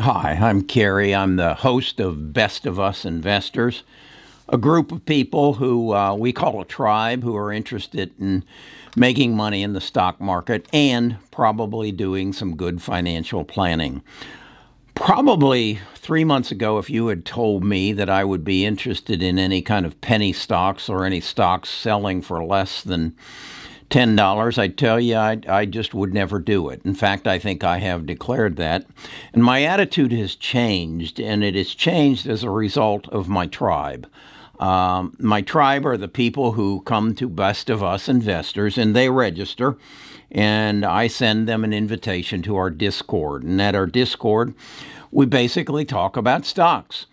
Hi, I'm Kerry. I'm the host of Best of Us Investors, a group of people who we call a tribe who are interested in making money in the stock market and probably doing some good financial planning. Probably 3 months ago, if you had told me that I would be interested in any kind of penny stocks or any stocks selling for less than $10, I tell you, I just would never do it. In fact, I think I have declared that. And my attitude has changed, and it has changed as a result of my tribe. My tribe are the people who come to Best of Us Investors, and they register, and I send them an invitation to our Discord. And at our Discord, we basically talk about stocks.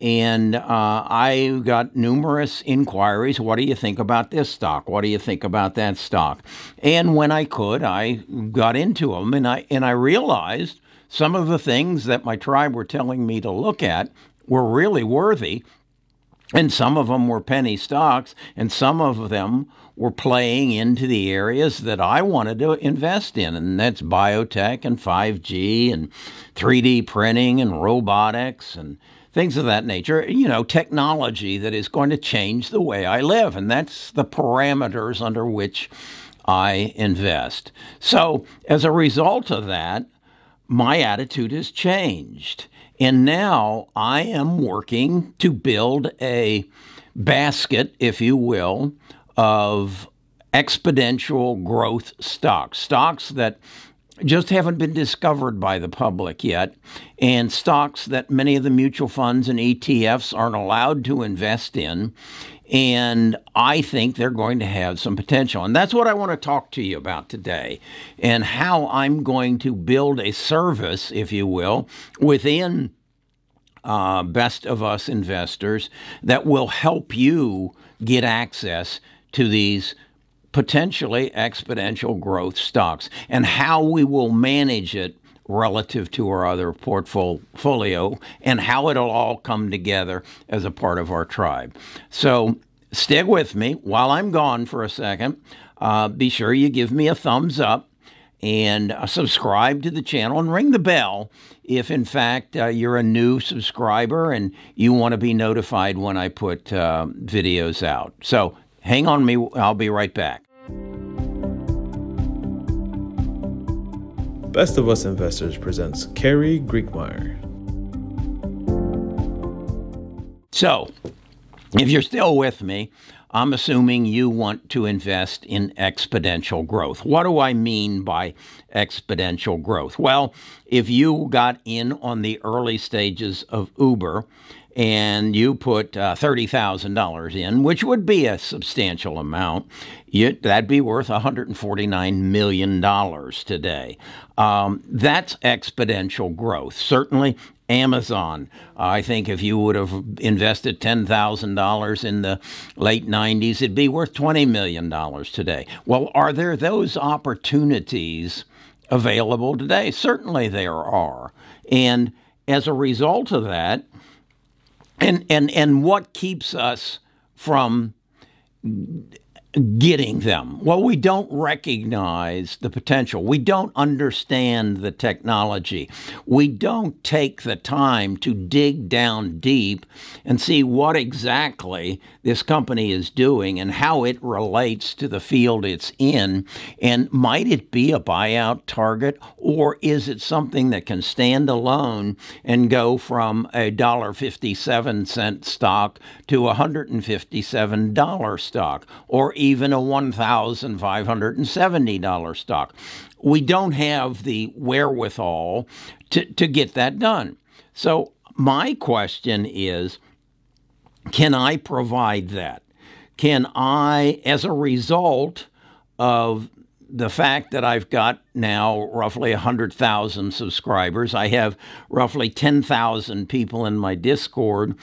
And I got numerous inquiries. What do you think about this stock? What do you think about that stock? And when I could, I got into them, and I realized some of the things that my tribe were telling me to look at were really worthy, and some of them were penny stocks, and some of them were playing into the areas that I wanted to invest in, and that's biotech and 5G and 3D printing and robotics and things of that nature, you know, technology that is going to change the way I live. And that's the parameters under which I invest. So as a result of that, my attitude has changed. And now I am working to build a basket, if you will, of exponential growth stocks, stocks that just haven't been discovered by the public yet, and stocks that many of the mutual funds and ETFs aren't allowed to invest in, and I think they're going to have some potential. And that's what I want to talk to you about today, and how I'm going to build a service, if you will, within Best of Us Investors that will help you get access to these potentially exponential growth stocks, and how we will manage it relative to our other portfolio, and how it'll all come together as a part of our tribe. So stick with me while I'm gone for a second. Be sure you give me a thumbs up and subscribe to the channel and ring the bell if, in fact, you're a new subscriber and you want to be notified when I put videos out. So hang on me, I'll be right back. Best of Us Investors presents Kerry Grinkmeyer. So, if you're still with me, I'm assuming you want to invest in exponential growth. What do I mean by exponential growth? Well, if you got in on the early stages of Uber and you put $30,000 in, which would be a substantial amount, that'd be worth $149 million today. That's exponential growth. Certainly Amazon, I think if you would have invested $10,000 in the late 90s, it'd be worth $20 million today. Well, are there those opportunities available today? Certainly there are. And as a result of that, and what keeps us from getting them? Well, we don't recognize the potential. We don't understand the technology. We don't take the time to dig down deep and see what exactly this company is doing and how it relates to the field it's in. And might it be a buyout target, or is it something that can stand alone and go from a $1.57 stock to a $157 stock, or even a $1,570 stock? We don't have the wherewithal to get that done. So my question is, can I provide that? Can I, as a result of the fact that I've got now roughly 100,000 subscribers, I have roughly 10,000 people in my Discord,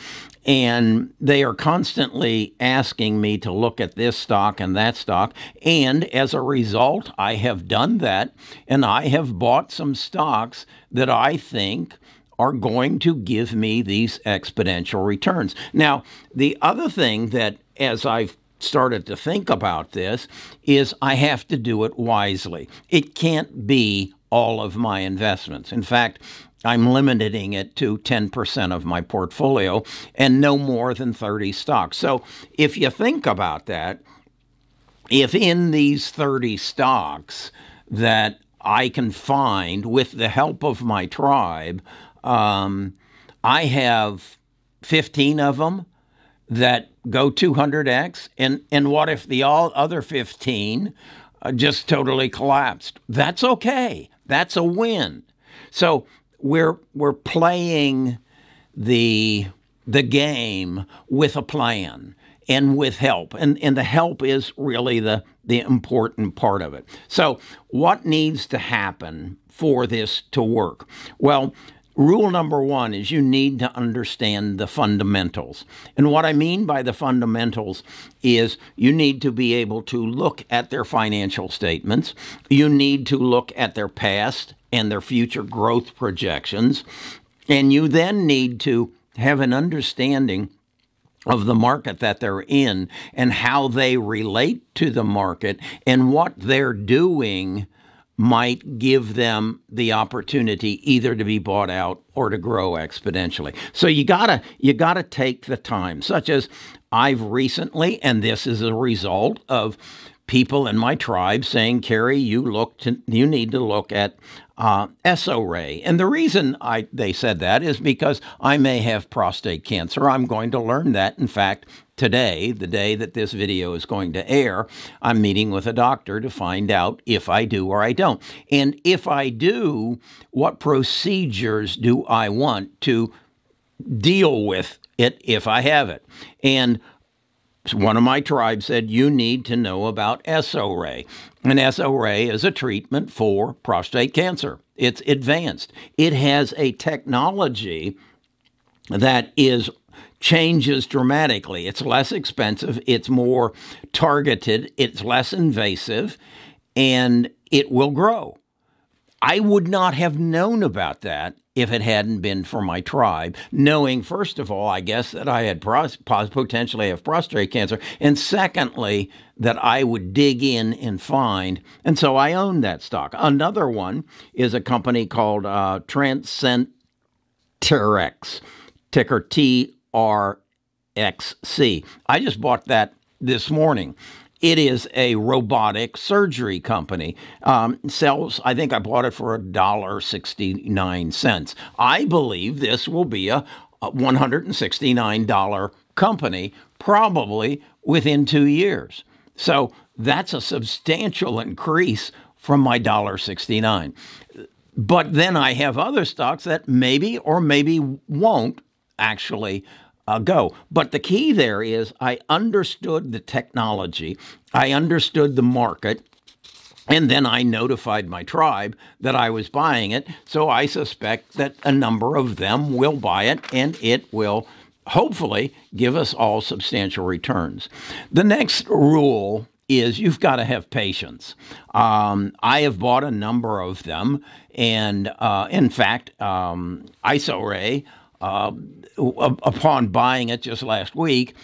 and they are constantly asking me to look at this stock and that stock. And as a result, I have done that, and I have bought some stocks that I think are going to give me these exponential returns. Now, the other thing that, as I've started to think about this, is I have to do it wisely. It can't be all of my investments. In fact, I'm limiting it to 10% of my portfolio and no more than 30 stocks. So if you think about that, if in these 30 stocks that I can find with the help of my tribe, I have 15 of them that go 200x, and what if the all other 15 just totally collapsed? That's okay. That's a win. So we're playing the game with a plan and with help. And the help is really the important part of it. So what needs to happen for this to work? Well, rule number one is you need to understand the fundamentals. And what I mean by the fundamentals is you need to be able to look at their financial statements. You need to look at their past and their future growth projections. And you then need to have an understanding of the market that they're in and how they relate to the market and what they're doing might give them the opportunity either to be bought out or to grow exponentially. So you gotta take the time, such as I've recently, and this is a result of people in my tribe saying, Kerry, you need to look at IsoRay. And the reason they said that is because I may have prostate cancer. I'm going to learn that. In fact, today, the day that this video is going to air, I'm meeting with a doctor to find out if I do or I don't. And if I do, what procedures do I want to deal with it if I have it? And one of my tribe said, you need to know about IsoRay. And IsoRay is a treatment for prostate cancer. It's advanced. It has a technology that changes dramatically. It's less expensive. It's more targeted. It's less invasive. And it will grow. I would not have known about that if it hadn't been for my tribe, knowing, first of all, I guess, that I had potentially have prostate cancer, and secondly, that I would dig in and find, and so I own that stock. Another one is a company called Transcentrex, ticker TRXC. I just bought that this morning. It is a robotic surgery company. Sells, I think I bought it for $1.69. I believe this will be a $169 company probably within 2 years. So that's a substantial increase from my $1.69. But then I have other stocks that maybe or maybe won't actually go. But the key there is I understood the technology, I understood the market, and then I notified my tribe that I was buying it. So I suspect that a number of them will buy it, and it will hopefully give us all substantial returns. The next rule is you've got to have patience. I have bought a number of them, and in fact, IsoRay, upon buying it just last week,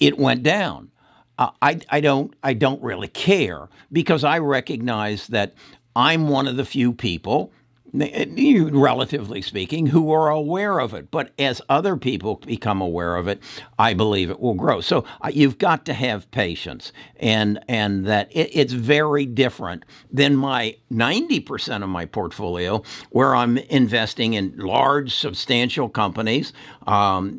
it went down. I don't really care because I recognize that I'm one of the few people, relatively speaking, who are aware of it. But as other people become aware of it, I believe it will grow. So you've got to have patience, and that it's very different than my 90% of my portfolio where I'm investing in large, substantial companies,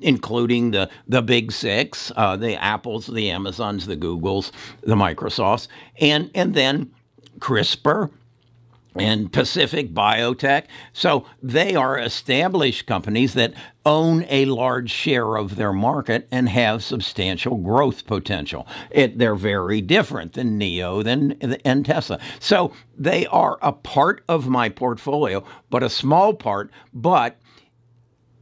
including the big six, the Apples, the Amazons, the Googles, the Microsofts, and then CRISPR, and Pacific Biotech. So they are established companies that own a large share of their market and have substantial growth potential. They're very different than NIO and Tesla. So they are a part of my portfolio, but a small part. But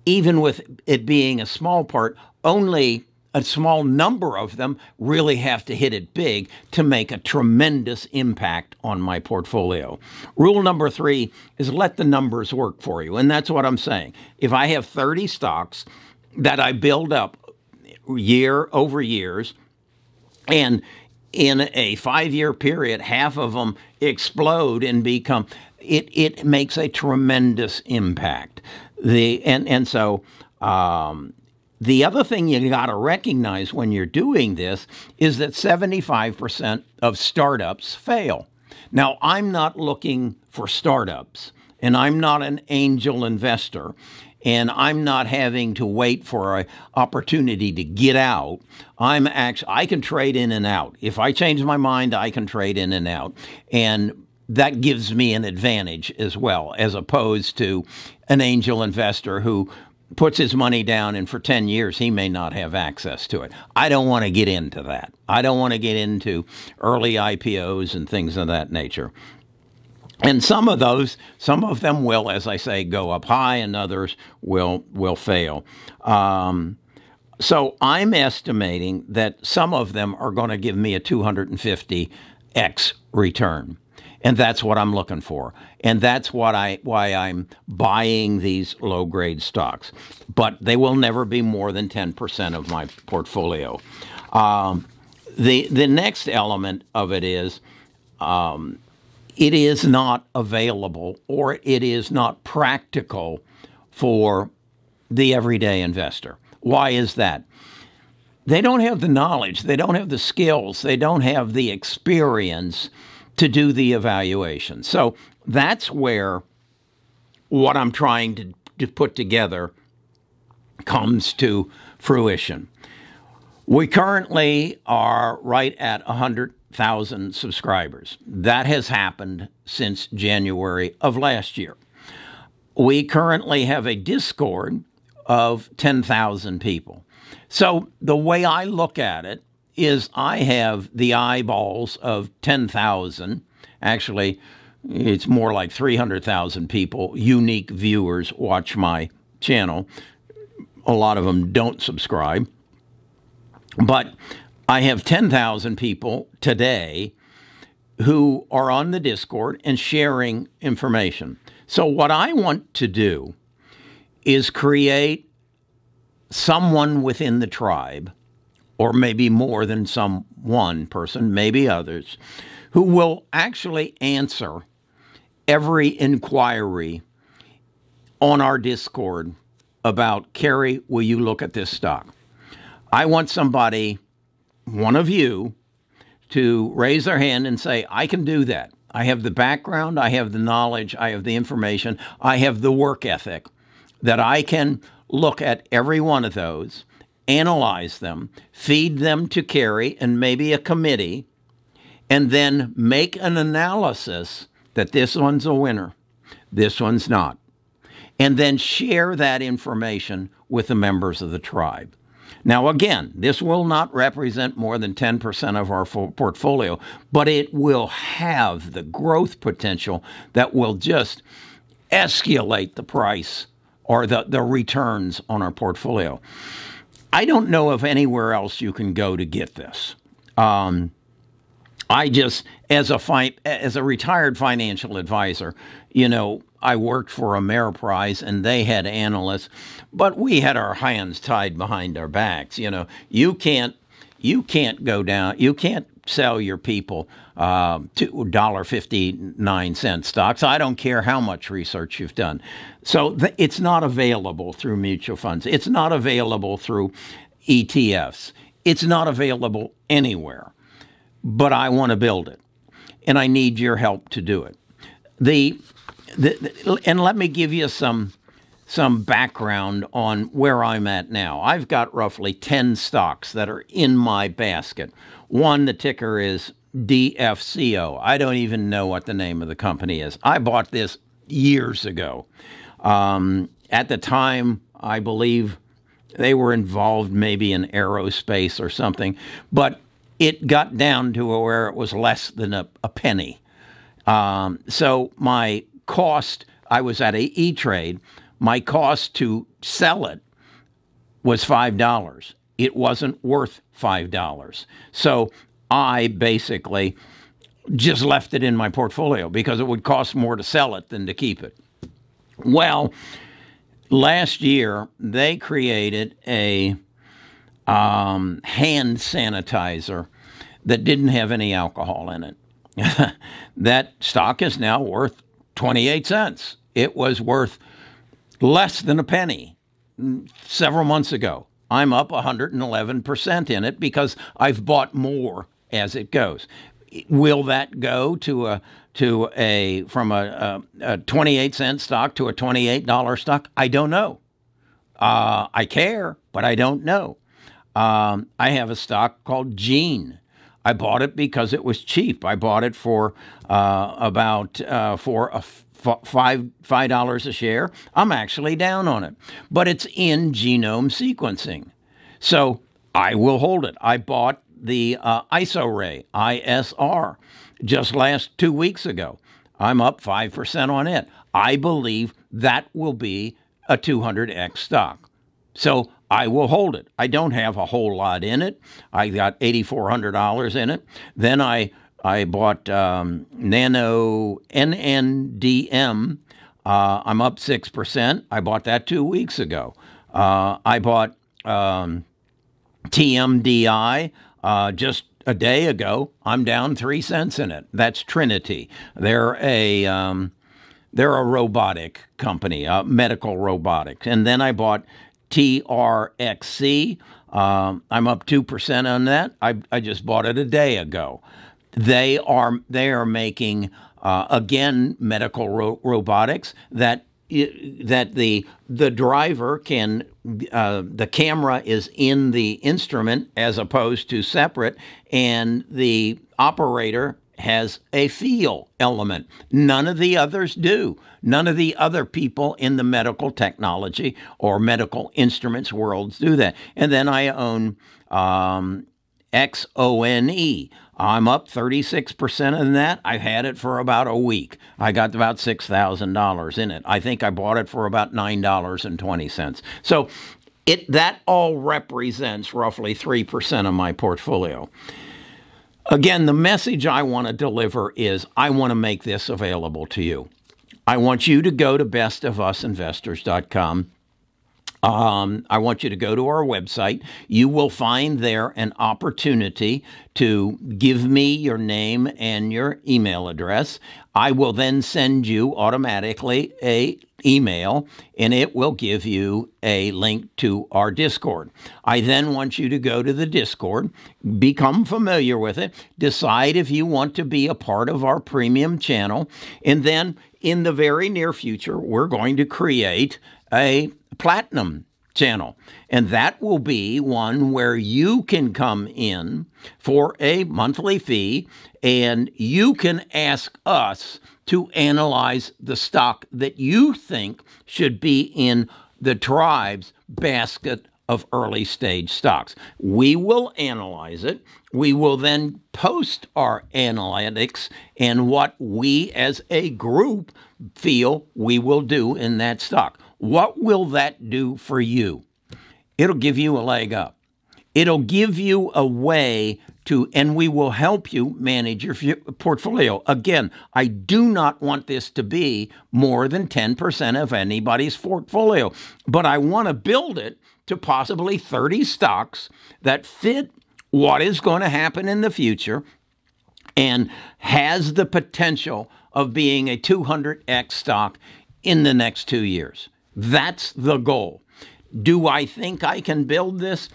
even with it being a small part, only a small number of them really have to hit it big to make a tremendous impact on my portfolio. Rule number three is let the numbers work for you. And that's what I'm saying. If I have 30 stocks that I build up year over years, and in a 5-year period, half of them explode and become, it makes a tremendous impact. The other thing you got to recognize when you're doing this is that 75% of startups fail. Now, I'm not looking for startups, and I'm not an angel investor, and I'm not having to wait for an opportunity to get out. I can trade in and out. If I change my mind, I can trade in and out. And that gives me an advantage as well, as opposed to an angel investor who puts his money down and for 10 years he may not have access to it. I don't want to get into that. I don't want to get into early IPOs and things of that nature. And some of them will, as I say, go up high, and others will fail. So I'm estimating that some of them are going to give me a 250x return. And that's what I'm looking for. And that's what why I'm buying these low-grade stocks. But they will never be more than 10% of my portfolio. The next element of it is it is not available, or it is not practical for the everyday investor. Why is that? They don't have the knowledge. They don't have the skills. They don't have the experience to do the evaluation. So that's where what I'm trying to put together comes to fruition. We currently are right at 100,000 subscribers. That has happened since January of last year. We currently have a Discord of 10,000 people. So the way I look at it is I have the eyeballs of 10,000. Actually, it's more like 300,000 people, unique viewers, watch my channel. A lot of them don't subscribe. But I have 10,000 people today who are on the Discord and sharing information. So what I want to do is create someone within the tribe, or maybe more than some one person, maybe others, who will actually answer every inquiry on our Discord about, Kerry, will you look at this stock? I want somebody, one of you, to raise their hand and say, I can do that. I have the background, I have the knowledge, I have the information, I have the work ethic that I can look at every one of those, analyze them, feed them to Kerry and maybe a committee, and then make an analysis that this one's a winner, this one's not, and then share that information with the members of the tribe. Now, again, this will not represent more than 10% of our full portfolio, but it will have the growth potential that will just escalate the price or the returns on our portfolio. I don't know of anywhere else you can go to get this. I just, as a retired financial advisor, you know, I worked for Ameriprise and they had analysts, but we had our hands tied behind our backs. You know, you can't go down, you can't sell your people $2.59 stocks. I don't care how much research you've done. So it's not available through mutual funds. It's not available through ETFs. It's not available anywhere. But I want to build it, and I need your help to do it. And let me give you some background on where I'm at now. I've got roughly 10 stocks that are in my basket. One, the ticker is DFCO. I don't even know what the name of the company is. I bought this years ago. At the time, I believe they were involved maybe in aerospace or something, but it got down to where it was less than a penny. So my cost, I was at a E-Trade. My cost to sell it was $5. It wasn't worth $5. So I basically just left it in my portfolio because it would cost more to sell it than to keep it. Well, last year, they created a hand sanitizer that didn't have any alcohol in it. That stock is now worth 28 cents. It was worth less than a penny several months ago. I'm up 111% in it because I've bought more as it goes. Will that go to from a 28-cent stock to a $28 stock? I don't know. I care, but I don't know. I have a stock called Gene. I bought it because it was cheap. I bought it for $5 a share. I'm actually down on it, but it's in genome sequencing, so I will hold it. I bought the IsoRay, ISR, just 2 weeks ago. I'm up 5% on it. I believe that will be a 200x stock. So I will hold it. I don't have a whole lot in it. I got $8,400 in it. Then I bought NNDM. I'm up 6%. I bought that 2 weeks ago. I bought TMDI just a day ago. I'm down 3 cents in it. That's Trinity. They're a robotic company, medical robotics. And then I bought TRXC. I'm up 2% on that. I just bought it a day ago. They are making again medical robotics that the driver can the camera is in the instrument as opposed to separate, and the operator has a feel element. None of the others do. None of the other people in the medical technology or medical instruments worlds do that. And then I own ExOne. I'm up 36% in that. I've had it for about a week. I got about $6,000 in it. I think I bought it for about $9.20. So that all represents roughly 3% of my portfolio. Again, the message I want to deliver is I want to make this available to you. I want you to go to bestofusinvestors.com. I want you to go to our website. You will find there an opportunity to give me your name and your email address. I will then send you automatically an email, and it will give you a link to our Discord. I then want you to go to the Discord, become familiar with it, decide if you want to be a part of our premium channel, and then in the very near future, we're going to create a platinum channel, and that will be one where you can come in for a monthly fee and you can ask us to analyze the stock that you think should be in the tribe's basket of early stage stocks. We will analyze it. We will then post our analytics and what we as a group feel we will do in that stock. What will that do for you? It'll give you a leg up. It'll give you a way to, and we will help you manage your portfolio. Again, I do not want this to be more than 10% of anybody's portfolio, but I want to build it to possibly 30 stocks that fit what is going to happen in the future and has the potential of being a 200x stock in the next 2 years. That's the goal. Do I think I can build this?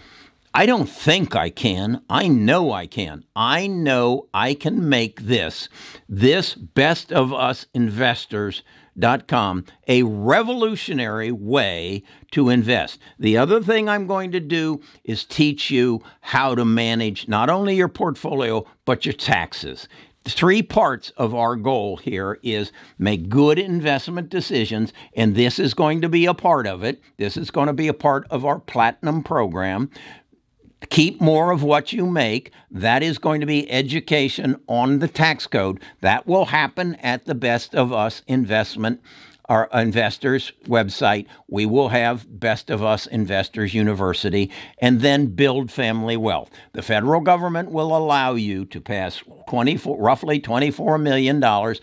I don't think I can. I know I can. I know I can make this bestofusinvestors.com, a revolutionary way to invest. The other thing I'm going to do is teach you how to manage not only your portfolio, but your taxes. Three parts of our goal here is make good investment decisions, and this is going to be a part of it. This is going to be a part of our platinum program. Keep more of what you make. That is going to be education on the tax code. That will happen at the Best of Us our investors website. We will have Best of Us Investors University, and then build family wealth. The federal government will allow you to pass roughly $24 million, a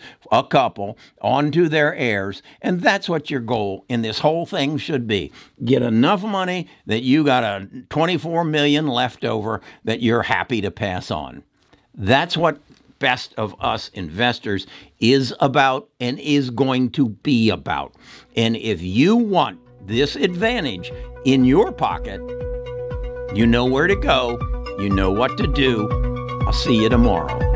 couple, onto their heirs, and that's what your goal in this whole thing should be. Get enough money that you got a $24 million left over that you're happy to pass on. That's what Best of Us Investors is about and is going to be about. And if you want this advantage in your pocket, you know where to go, you know what to do. I'll see you tomorrow.